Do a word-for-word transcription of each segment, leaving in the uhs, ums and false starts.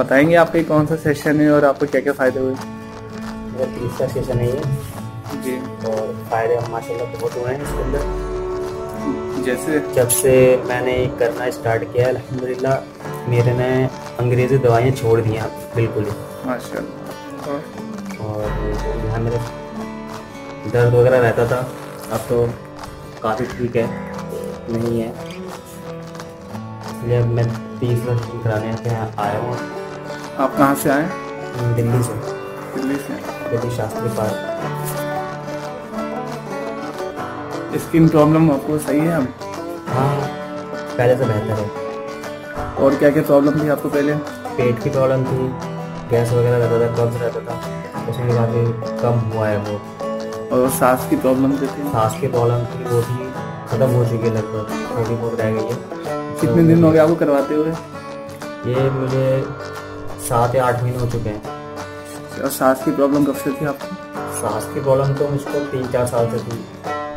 बताएंगे आपके कौन सा सेशन है और आपको क्या क्या फ़ायदे हुए? मेरा तीसरा सेशन है ये जी, और फ़ायदे माशाल्लाह बहुत हुए हैं इसके अंदर। जैसे जब से मैंने करना स्टार्ट किया है अल्हम्दुलिल्लाह मेरे ने अंग्रेज़ी दवाइयाँ छोड़ दी हैं बिल्कुल ही माशाल्लाह। और यहाँ मेरे दर्द वगैरह रहता था, अब तो काफ़ी ठीक है, नहीं है, इसलिए मैं तीसरा सेशन कराने के यहाँ आया हूँ। आप कहाँ से आए? दिल्ली से। दिल्ली से? दिल्ली शास्त्री पार्क। स्किन प्रॉब्लम आपको सही है? हम हाँ पहले से बेहतर है। और क्या क्या प्रॉब्लम थी आपको पहले? पेट की प्रॉब्लम थी, गैस वगैरह रहता था, कब्ज रहता था, उसमें काफ़ी कम हुआ है वो। और सांस की प्रॉब्लम थी? सांस की प्रॉब्लम थी, वो भी ख़त्म हो चुकी है लगभग, थोड़ी बहुत रह गई है। कितने दिन हो गए आपको करवाते हुए? ये मुझे सात या आठ महीने हो चुके हैं। और सांस की प्रॉब्लम कब से थी आपको? सांस की प्रॉब्लम तो मुझको तीन चार साल से थी,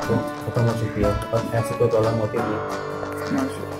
तो खत्म हो चुकी है, और ऐसी कोई प्रॉब्लम होती नहीं है।